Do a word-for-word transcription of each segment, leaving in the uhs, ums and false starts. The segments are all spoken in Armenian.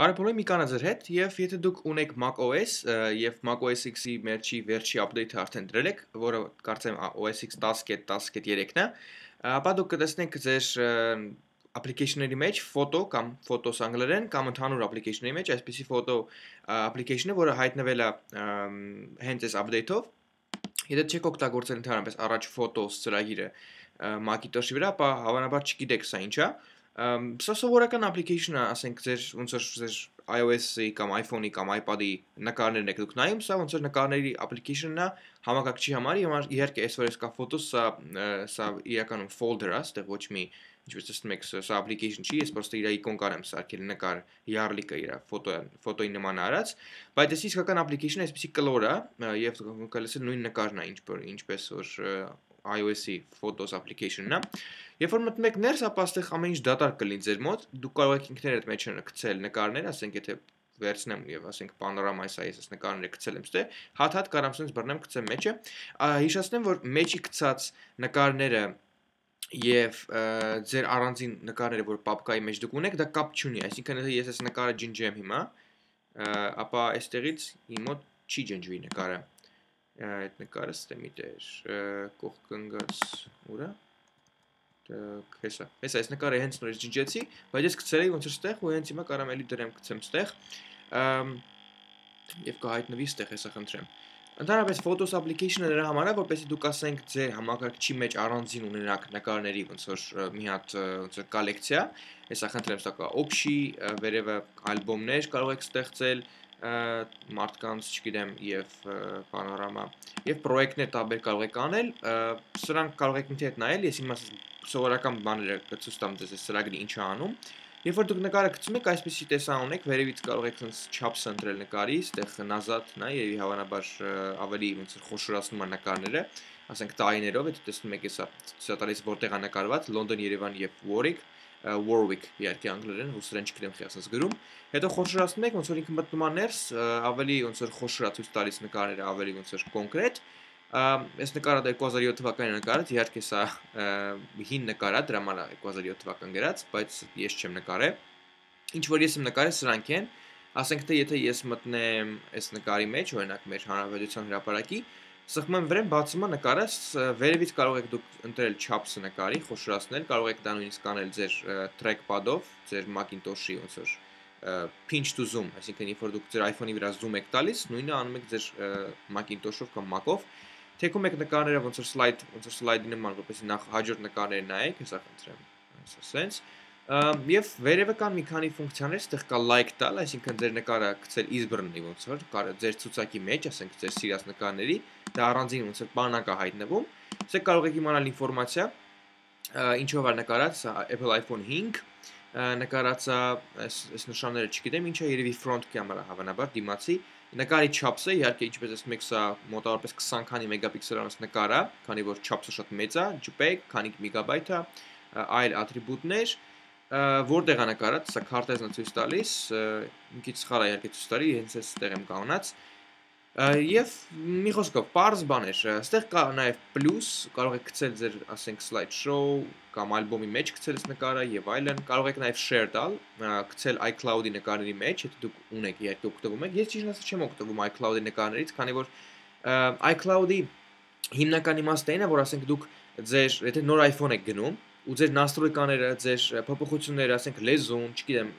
Բարեփոխումի կանազեր հետ եւ եթե դուք ունեք Mac O S եւ Mac O S X-ի մեջի վերջի update-ը արդեն դրել եք, որը կարծեմ O S X տասը կետ տասը կետ երեք-ն է, ապա դուք կտեսնեք ձեր application-ների մեջ photo կամ photos անգլերեն կամ ընդհանուր application-ների մեջ այսպիսի photo application-ը, որը հայտնվել է հենց այս update-ով, եթե չեք օգտագործել ընդհանրապես առաջ photos ծրագիրը Mac-ի տոշի վրա, ապա հավանաբար չգիտեք սա ինչ է։ Սա սովորական application-ը, ասենք ձեր ոնց որ ձեր iOS-ի կամ iPhone-ի կամ iPad-ի նկարներն եք դուք նայում, սա ոնց որ նկարների application-ն է, համակարգչի համար, իհարկե այսօր էս կա Photos, սա սա իրականում folder-ա, այստեղ ոչ մի, ինչպես տեսնում եք, սա application չի, ես պրոստը իր icon կարեմ սարքել նկար յարլիկը իր ֆոտոյի նման արած, բայց այս իսկական application-ը այսպեսի կլոր է, եւ կարելի է նույն նկարն է, ինչպես որ iOS-ի Photos application-ն է։ Երբ որ մտնում եք ներս, ապա այստեղ ամեն ինչ դատարկ կլինի ձեր մոտ, դուք կարող եք ինքներդ մեջ գցել նկարներ, ասենք եթե վերցնեմ եւ ասենք պանորամայի սա ես այս նկարները գցել եմ ստե, հատ-հատ կարամ sense բռնեմ գցեմ մեջը։ Հիշեցնեմ, որ մեջի գցած նկարները եւ ձեր առանձին նկարները, որ papka-ի մեջ դուք ունեք, դա կապ չունի, այսինքն եթե ես այս նկարը ջնջեմ հիմա, ապա այստեղից իմ մոտ չի ջնջվի նկարը։ Այդ նկարը ստեմ իտեր կողքընկած ուրա հեսա, հեսա այս նկարը հենց նորից ջնջեցի, բայց ես գցել էի ոնց որ ստեղ ու հենց հիմա կարամ էլի դրեմ գցեմ ստեղ եւ կհայտնվի ստեղ, հեսա խնդրեմ։ Ընդհանրապես Photos application-ը նրա համար է, որպեսզի դուք ասենք ձեր համակարգչի մեջ առանձին ունենաք նկարների ոնց որ մի հատ ոնց որ կոլեկցիա, հեսա խնդրեմ սա կա օբշի, վերևը ալբոմներ կարող եք ստեղծել մարդկանց, չգիտեմ, եւ պանորամա եւ պրոյեկտներ տարբեր կարող եք անել, սրանք կարող եք ինքներդ նայել, ես հիմա սովորական բաները ցույց տամ ձեզ այս ծրագրի ինչ է անում։ Երբ որ դուք նկարը գցում եք, այսպեսի տեսան ունեք, վերևից կարող եք ցած չափսը ընտրել նկարի, այդտեղ նազատ նա եւ հավանաբար ավելի ոնց որ խոշորացնում է նկարները, ասենք տարիներով, եթե տեսնում եք հեսա, ցույցատալիս որտեղ է նկարված, Լոնդոն, Երևան եւ Warwick Warwick, իհարկե անգլերեն, ռուսերեն չգիտեմ խիասնես գրում, հետո խոշորացնում եք, ոնց որ ինքը մտնում է ներս, ավելի ոնց որ խոշորացույց տալիս նկարները ավելի ոնց որ կոնկրետ, այս նկարը երկու հազար յոթ թվականի նկարը, իհարկե սա հին նկար է, դրա համար է երկու հազար յոթ թվական գրած, բայց ես չեմ նկարել, ինչ որ ես եմ նկարել, սրանք են, ասենք թե եթե ես մտնեմ այս նկարի մեջ, օրինակ մեր հանրապետության հրապարակի, սխման վրան բացում է նկարը, վերևից կարող եք դուք ընտրել չափսը նկարի, խոշորացնել, կարող եք դա նույնիսկ անել ձեր trackpad-ով, ձեր Macintosh-ի ոնց որ pinch to zoom, այսինքն երբ որ դուք ձեր iPhone-ի վրա zoom եք տալիս, նույնը անում եք ձեր Macintosh-ով կամ Mac-ով, թեքում եք նկարները ոնց որ slide, ոնց որ slide-ի նման, որպեսզի նախ հաջորդ նկարները նայեք, հեսա խնդրեմ, հեսա sense Եվ վերևը կան մի քանի ֆունկցիաներ, այստեղ կա like տալ, այսինքն ձեր նկարը գցել իզբռնի ոնց որ, ձեր ցուցակի մեջ, ասենք ձեր սիրած նկարների, դա առանձին ոնց որ բանակ է հայտնվում, ասեք կարող եք իմանալ ինֆորմացիա, ինչով է նկարած, Apple iPhone հինգ, նկարած է, այս նշանները չգիտեմ, ինչա երևի front camera հավանաբար դիմացի, նկարի չափսը, իհարկե ինչպես ասում եք, սա մոտավորապես քսան քանի մեգապիքսելանոց նկար է, քանի որ չափսը շատ մեծ է, JPEG, քանի մեգաբայթ է, այլ ատրիբուտներ Որտեղ է նկարած, սա քարտեզն է ցույց տալիս, մի քիչ սխալ է իհարկե ցույց տալի, հենց այստեղ եմ կանոնած։ Եվ մի խոսքով, բարձ բաներ, այստեղ կա նաև պլյուս, կարող եք գցել ձեր, ասենք, slideshow կամ ալբոմի մեջ գցել այս նկարը եւ այլն, կարող եք նաև share տալ, գցել iCloud-ի նկարների մեջ, եթե դուք ունեք, իհարկե օգտվում եք։ Ես ճիշտ ասած չեմ օգտվում iCloud-ի նկարներից, քանի որ iCloud-ի հիմնական իմաստը այն է, որ ասենք դուք ձեր, եթե նոր iPhone եք գնում, ու ձեր նաստրոյկաները, ձեր փոփոխությունները, ասենք լեզուն, չգիտեմ,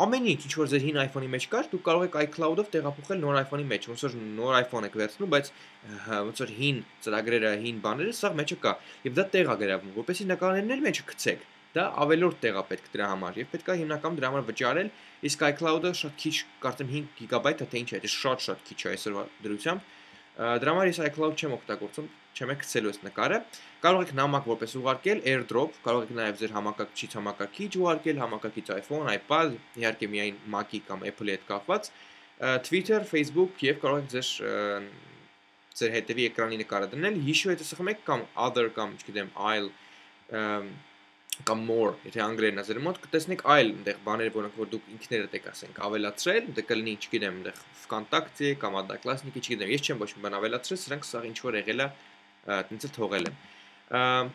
ամեն ինչ, ինչ որ ձեր հին iPhone-ի մեջ կար, դուք կարող եք iCloud-ով տեղափոխել նոր iPhone-ի մեջ, ոնց որ նոր iPhone եք վերցնում, բայց ոնց որ հին ծրագրերը, հին բաները սա մեջը կա, եւ դա տեղ է գրավում, որպեսզի նկարներն էլ մեջը գցեք, դա ավելորդ տեղ է պետք դրա համար, եւ պետք է հիմնական դրա համար վճարել, իսկ iCloud-ը շատ քիչ, կարծեմ հինգ գիգաբայթ, թե ինչ է, դա շատ-շատ քիչ է այսօրվա դրությամբ Դրա համար ես iCloud չեմ օգտագործում, չեմ եք գցելու այս նկարը։ Կարող եք նամակ որպես ուղարկել, AirDrop, կարող եք նաև ձեր համակարգչից համակարգիչ ուղարկել, համակարգից iPhone, iPad, իհարկե միայն Mac-ի կամ Apple-ի հետ կապված, Twitter, Facebook եւ կարող եք ձեր ձեր հետեւի էկրանի նկարը դնել, հիշու եթե սխում եք կամ other կամ չգիտեմ, այլ կամ more, եթե անգլերենն է ձեր մոտ, կտեսնեք այլ այնտեղ բաներ, որոնք որ դուք ինքներդ եք ասենք ավելացրել, դա կլինի, չգիտեմ, այնտեղ վկանտակտի, կամ Одноклассники, չգիտեմ, ես չեմ ոչ մի բան ավելացրել, սրանք սաղ ինչ որ եղել է, այնտեղ թողել եմ։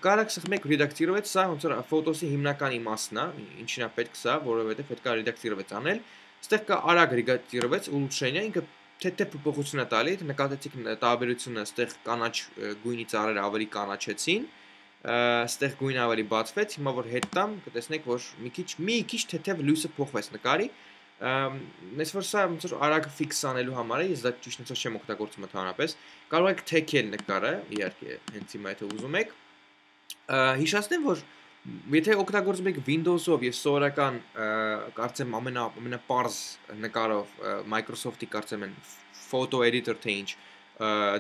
Կարակ սխմեք ռեդակտիրովեց սա, հոնց որ Photos-ի հիմնականի մասն է, ինչին է պետք սա, որովհետև պետք է ռեդակտիրովեց անել, ստեղ կա արագ ռեդակտիրովեց, ուլուշենյա, ինքը թե-թե փոփոխություն է տալի, նկատեցիք տարբերությունը, ստեղ կանաչ գույնի ծառերը ավելի կանաչեցին, ստեղ գույնը ավելի բացվեց, հիմա որ հետ տամ, կտեսնեք, որ մի քիչ, մի քիչ թեթև լույսը փոխվեց նկարի, ես որ սա ոնց որ արագ ֆիքս անելու համար է, ես դա ճիշտ ոնց որ չեմ օգտագործում ընդհանրապես, կարող եք թեքել նկարը, իհարկե, հենց հիմա եթե ուզում եք, հիշացնեմ, որ եթե օգտագործում եք Windows-ով, ես սովորական կարծեմ ամենապարզ նկարով Microsoft-ի կարծեմ են Photo Editor թե ինչ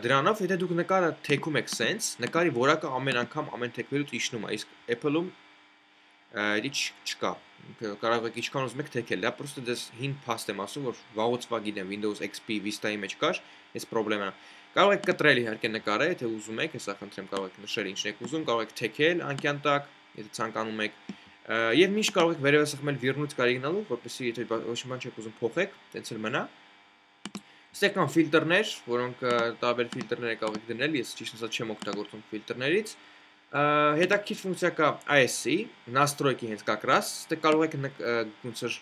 դրանով, եթե դուք նկարը թեքում եք սենց, նկարի որակը ամեն անգամ ամեն թեքվելուց իջնում է, իսկ Apple-ում դիչ չկա, կարող եք ինչքան ուզում եք թեքել, դա պրոստը դες հին փաստ եմ ասում, որ վաղոցվա գիտեմ Windows X P Vista-ի մեջ կար, այս պրոբլեմն է, կարող եք կտրել իհարկե նկարը, եթե ուզում եք, հեսա խնդրեմ կարող եք նշել ինչն եք ուզում, կարող եք թեքել անկյան տակ, եթե ցանկանում եք, եւ միշտ կարող եք վերևը սեղմել վիրնուց կարիգնալու, որպեսզի եթե ոչ մի բան չեք ուզում փոխեք, տենց էլ մնա Ստեղ կան ֆիլտրներ, որոնք տարբեր ֆիլտրներ կարող եք դնել, ես ճիշտ ասած չեմ օգտագործում ֆիլտրներից։ Հետաքրքիր ֆունկցիա կա iOS-ի, настройки հենց կակրաս, ստեղ կարող եք ոնց որ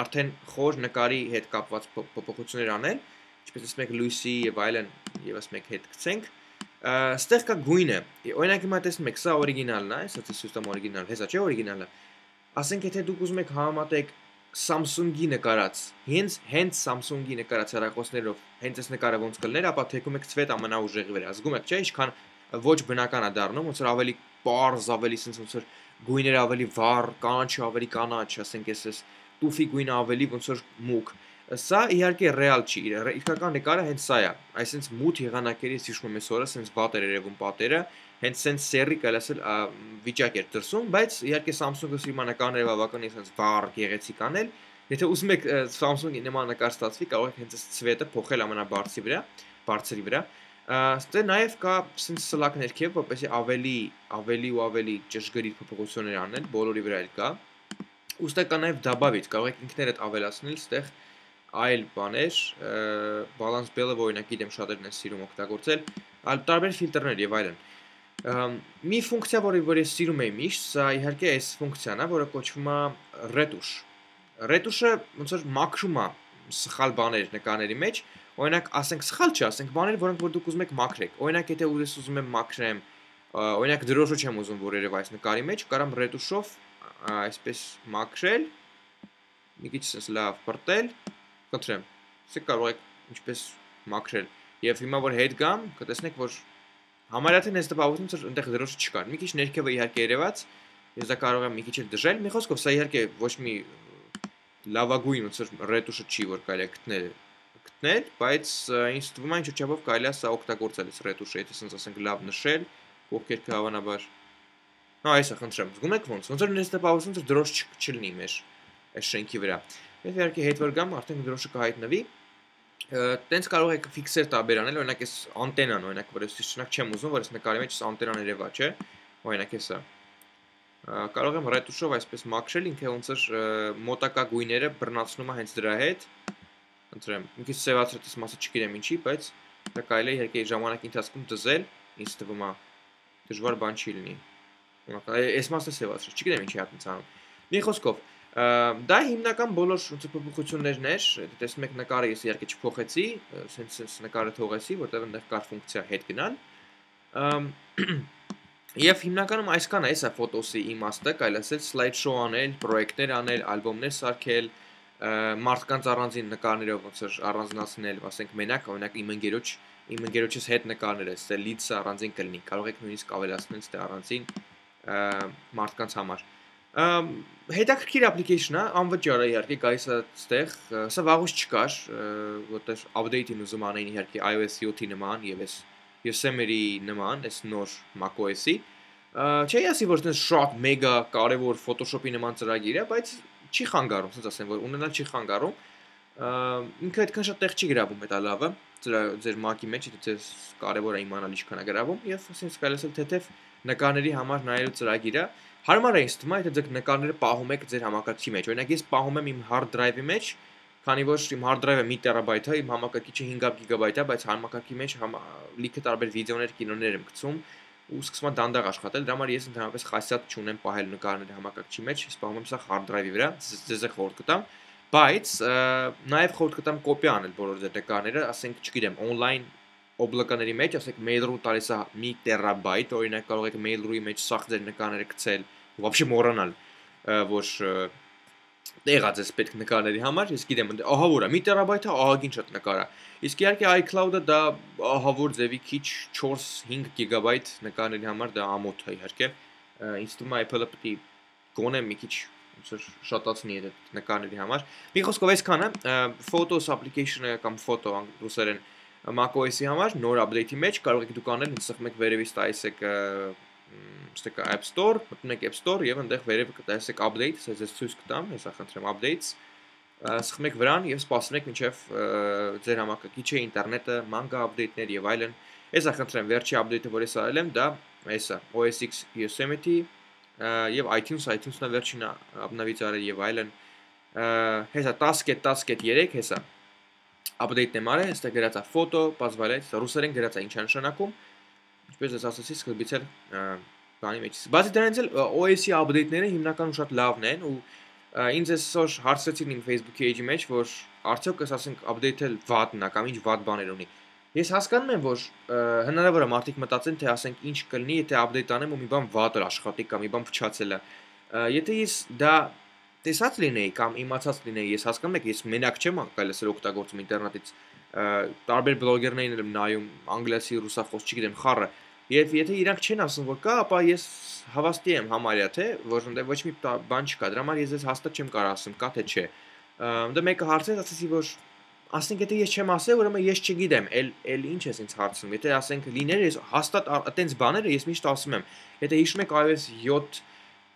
արդեն խոր նկարի հետ կապված փոփոխություններ անել, ինչպես ասում եք լույսի եւ այլն, եւ ասում եք հետ գցենք։ Ստեղ կա գույնը, օրինակ հիմա տեսնում եք, սա օրիգինալն է, այսպես ես ուստամ օրիգինալ, հեսա չէ օրիգինալը։ Ասենք եթե դուք ուզում եք համատեք Samsung-ի նկարած, հենց հենց Samsung-ի նկարած հեռախոսներով, հենց այս նկարը ոնց կլներ, ապա թեքում եք ցվետ ամենաուժեղի վրա, զգում եք, չէ, ինչքան ոչ բնական է դառնում, ոնց որ ավելի պարզ, ավելի sense ոնց որ գույները ավելի վառ, կանաչը ավելի կանաչ, ասենք էս էս տուֆի գույնը ավելի ոնց որ մուգ։ Սա իհարկե ռեալ չի, իրական նկարը հենց սա է, այսինքն մութ եղանակերի հիշում եմ այսօրը, sense պատեր երևում պատերը, հենց sense սերի կալասել վիճակ էր դրսում, բայց իհարկե Samsung-ը իր նկարները բավականին sense վառ գեղեցիկ անել, եթե ուզում եք Samsung-ի նման նկար ստացվի, կարող եք հենց այս ցվետը փոխել ամենաբարձի վրա, բարձրի վրա։ Այստեղ նաև կա sense սլակ ներքև, որպեսզի ավելի ավելի ու ավելի ճշգրիտ փոփոխություններ անել, բոլորի վրա էլ կա։ Ուստի կա նաև դաբավիչ, կարող եք ինքներդ ավելացնել այստեղ այլ բաներ, balance bell-ը օրինակ գիտեմ շատերն են սիրում օգտագործել, այլ տարբեր ֆիլտրներ եւ այլն։ Մի ֆունկցիա, որ ես սիրում եմ միշտ, սա իհարկե այս ֆունկցիան է, որը կոչվում է ռետուշ։ Ռետուշը ոնց որ մաքրում է սխալ բաներ նկարների մեջ, օրինակ ասենք սխալ չէ, ասենք բաներ, որոնք որ դուք ուզում եք մաքրեք։ Օրինակ եթե ես ուզում եմ մաքրեմ, օրինակ դրոշը չեմ ուզում, որ երևա այս նկարի մեջ, կարամ ռետուշով այսպես մաքրել, մի քիչ sense լավ բրտել, կտրեմ։ Իսկ կարող եք ինչպես մաքրել։ Եվ հիմա որ հետ գամ, կտեսնեք, որ Համարյաթին ես տպավորվում էր, այնտեղ դրոշը չկար։ Մի քիչ ներքևը իհարկե երևաց, ես դա կարող եմ մի քիչ էլ դժել։ Մի խոսքով, սա իհարկե ոչ մի լավագույն ոնց որ ռետուշը չի, որ կարելի է գտնել, գտնել, բայց ինձ թվում է ինչ որ չափով կարելի է սա օգտագործել, այս ռետուշը, եթե ասենք ասենք լավ նշել, կողքերը հավանաբար։ Հա, այսա խնդրեմ, զգում եք ոնց, ոնց որ ես տպավորվում էր դրոշ չլինի մեր այս շենքի վրա։ Եվ իհարկե հետ որ գամ, արդեն դրոշը կհայտնվի։ Տենց կարող եք ֆիքսեր տաբերանել, օրինակ այս անտենան, օրինակ որ ես ճիշտ չեմ ուզում, որ այս նկարի մեջ անտենան երևա, չէ, օրինակ էսա։ Կարող եմ ռետուշով այսպես մաքրել, ինքը ոնց է մոտակա գույները բռնացնում է հենց դրա հետ։ Ընտրեմ, մի քիչ սևացրեց այս մասը, չգիտեմ ինչի, բայց դա կարելի է իհարկե ժամանակի ընթացքում դզել, ինձ թվում է դժվար բան չի լինի։ Այս մասը սևացրեց, չգիտեմ ինչի հատ ցանում։ Մի խոսքով Դա հիմնական բոլոր փոփոխություններն էր, տեսնում եք նկարը ես իհարկե չփոխեցի, sense sense նկարը թողեցի, որտեղ այնտեղ կար ֆունկցիա հետ գնալ։ Եվ հիմնականում այսքան է, այսա Photos-ի իմաստը, կարելի ասել slide show անել, պրոյեկտներ անել, ալբոմներ սարքել, մարդկանց առանձին նկարներով ոնց որ առանձնացնել, ասենք մենակ, օրինակ իմ ընկերոջ, իմ ընկերոջից հետ նկարները, այստեղ leads-ը առանձին կլինի, կարող եք նույնիսկ ավելացնել այստեղ առանձին մարդկանց համար։ Հետաքրքիր application-ը, անվճար է իհարկե, գալիս է այստեղ, սա վաղուց չկար, որտեղ update-ին ուզում անեին իհարկե iOS seven-ի նման եւ այս Yosemite-ի նման, այս նոր Mac O S-ի։ Չէի ասի, որ այդպես շատ մեգա կարևոր Photoshop-ի նման ծրագիր է, բայց չի խանգարում, ասես ասեմ, որ ունենալ չի խանգարում։ Ինքը այդքան շատ տեղ չի գրավում այդ լավը, ձեր Mac-ի մեջ, եթե ձեզ կարևոր է իմանալ ինչքան է գրավում, եւ ասես կարելի ասել թեթեւ նկարների համար նայելու ծրագիր է։ Հարմար է ինձ թվում է, եթե ձեզ նկարները պահում եք ձեր համակարգի մեջ, օրինակ ես պահում եմ իմ hard drive-ի մեջ, քանի որ իմ hard drive-ը մի տերաբայթ է, իմ համակարգիչը հինգ գիգաբայթ է, բայց համակարգի մեջ լիքը տարբեր վիդեոներ, կինոներ եմ գցում, Ուսկսման դանդաղ աշխատել, դրա համար ես ընդհանրապես խասյաթ չունեմ պահել նկարները համակարգչի մեջ, սպահում եմ սա hard drive-ի վրա, ձեզ էլ խորհուրդ կտամ, բայց նաև խորհուրդ կտամ կոպի անել բոլոր ձեր նկարները, ասենք չգիտեմ, online օբլականների մեջ, ասենք Mail.ru տալիս է մի տերաբայթ, օրինակ կարող եք Mail.ru-ի մեջ սաղ ձեր նկարները գցել, вообще մոռանալ, որ տեղա ձեզ պետք նկարների համար, ես գիտեմ, ահա որ է, մի տերաբայթ է, ահագին շատ նկար է, իսկ իհարկե iCloud-ը դա ահա որ ձևի քիչ չորս հինգ գիգաբայթ նկարների համար դա ամոթ է իհարկե, ինձ թվում է Apple-ը պիտի գոնե մի քիչ շատացնի այդ նկարների համար, մի խոսքով այսքանը, Photos application-ը կամ Photo ռուսերեն Mac O S-ի համար, նոր update-ի մեջ, կարող եք դուք անել, սխում եք վերևից տալիս եք App Store, մտնում եք App Store և ընդեղ վերևը կտայս եք update, սեզ ես ցույց կտամ, ես ախնդրեմ updates, սխում եք վրան և սպասում եք մինչև ձեր համակարգիչ է, ինտերնետը, մանգա update-ներ և այլն, ես ախնդրեմ վերջի update-ը, որ ես արել եմ, դա այսա, O S X Yosemite և iTunes, iTunes-ն է վերջին ապնավից արել և այլն, հեսա տասկետ տասկետ երեք, հեսա update-ն եմ արել, հեսա գրած է photo, պազվալեց, ռուսերեն գրած է ինչ է նշանակում, ինչպես ես ասացի, սկզբից էլ կանի մեջից։ Բացի դրանից էլ O S-ի update-ները հիմնականում շատ լավն են ու ինձ այսօր հարցրեցին իմ Facebook-ի էջի մեջ, որ արդյոք ես ասենք update-ել վատն է կամ ինչ վատ բաներ ունի։ Ես հասկանում եմ, որ հնարավոր է մարդիկ մտածեն, թե ասենք ինչ կլինի, եթե update անեմ ու մի բան վատ է աշխատի կամ մի բան փչացել է։ Եթե ես դա տեսած լինեի կամ իմացած լինեի, ես հասկանում եք, ես մենակ չեմ անկայլես էլ օգտագործում ինտերնետից, տարբեր բլոգերներին եմ նայում, անգլիացի, ռուսախոս, չգիտեմ, խառը, Եվ եթե իրանք չեն ասում, որ կա, ապա ես հավաստի եմ համարյա, թե, որ ընդե ոչ մի բան չկա, դրա համար ես ես հաստատ չեմ կարա ասում, կա թե չէ, դե մեկը հարցեց, ասեցի, որ ասենք, եթե ես չեմ ասել, ուրեմն ես չգիտեմ, էլ ինչ ես ինձ հարցնում, եթե ասենք լիներ, ես հաստատ այդտենց բաները ես միշտ ասում եմ, եթե հիշում եք iOS յոթ,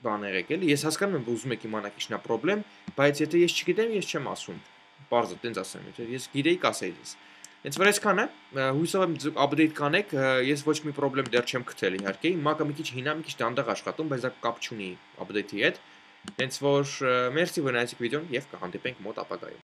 բան եղեք, էլի, ես հասկանում եմ, ուզում եք իմանալ ինչն է խնդրեմ, բայց եթե ես չգիտեմ, ես չեմ ասում։ Պարզ է, տենց ասեմ, եթե ես գիտեի, կասեի ես։ Հենց որ այսքան է, հույսով եմ ձուք update կանեք, ես ոչ մի պրոբլեմ դեռ չեմ գտել իհարկե, մակը մի քիչ հինա, մի քիչ դանդաղ աշխատում, բայց դա կապ չունի update-ի հետ, հենց որ մերսի որ նայեցիք վիդեոն և կհանդիպենք մոտ ապագայում։